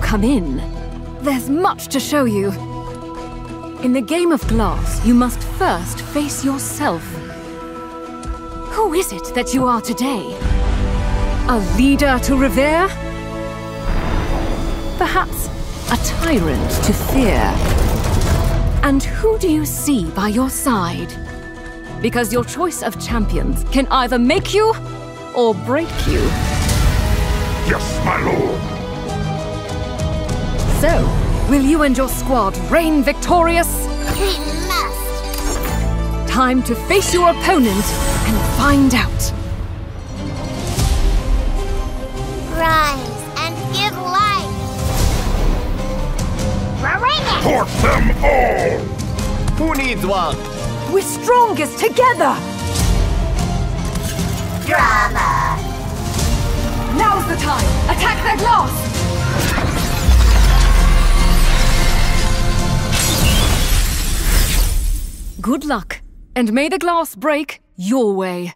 come in. There's much to show you. In the game of glass, you must first face yourself. Who is it that you are today? A leader to revere? Perhaps a tyrant to fear? And who do you see by your side? Because your choice of champions can either make you or break you. Yes, my lord. So, will you and your squad reign victorious? We must. Time to face your opponent and find out. Rise and give life. Raringa! Port them all! Who needs one? We're strongest together! Drama! Now's the time! Attack their glass! Good luck, and may the glass break your way.